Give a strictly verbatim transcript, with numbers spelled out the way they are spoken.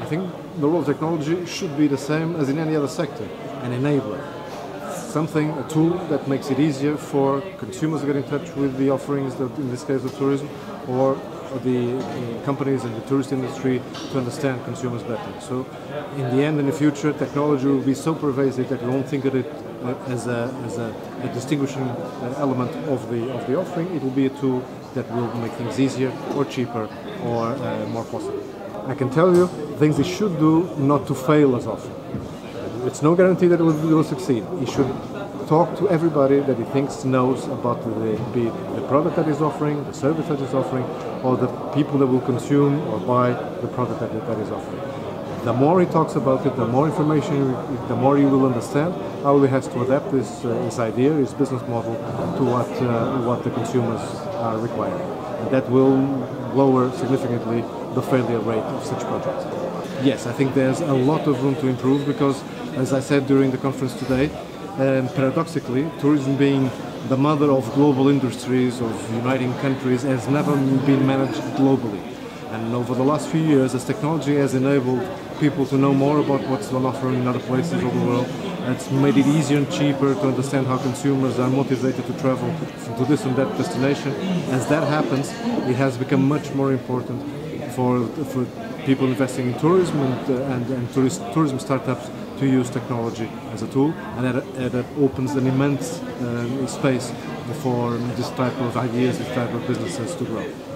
I think the role of technology should be the same as in any other sector, an enabler. Something, a tool that makes it easier for consumers to get in touch with the offerings, that, in this case of tourism, or the companies in the tourist industry to understand consumers better. So in the end, in the future, technology will be so pervasive that we won't think of it as a, as a, a distinguishing element of the, of the offering. It will be a tool that will make things easier or cheaper or uh, more possible. I can tell you things it should do not to fail as often. It's no guarantee that it will, it will succeed. It should talk to everybody that he thinks knows about the, be it the product that he's offering, the service that he's offering, or the people that will consume or buy the product that, that he's offering. The more he talks about it, the more information, the more you will understand how he has to adapt this, uh, this idea, his business model, to what, uh, what the consumers are requiring. And that will lower significantly the failure rate of such projects. Yes, I think there's a lot of room to improve because, as I said during the conference today, um, paradoxically, tourism being the mother of global industries, of uniting countries, has never been managed globally. And over the last few years, as technology has enabled people to know more about what's on offer in other places of the world, it's made it easier and cheaper to understand how consumers are motivated to travel to this and that destination. As that happens, it has become much more important for, for people investing in tourism and, uh, and, and tourist, tourism startups to use technology as a tool, and that, that opens an immense uh, space for this type of ideas, this type of businesses to grow.